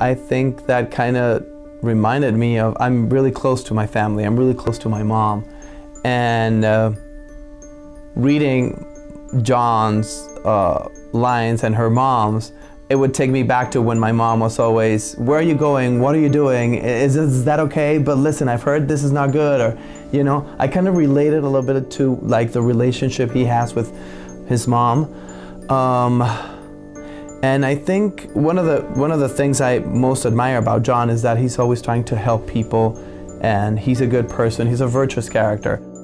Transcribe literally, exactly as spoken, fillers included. I think that kind of reminded me of, I'm really close to my family, I'm really close to my mom, and uh, reading John's uh, lines and her mom's, it would take me back to when my mom was always, where are you going, what are you doing, is, this, is that okay, but listen, I've heard this is not good, or, you know, I kind of related a little bit to like the relationship he has with his mom. Um, and I think one of the one of the things I most admire about John is that he's always trying to help people, and he's a good person, he's a virtuous character.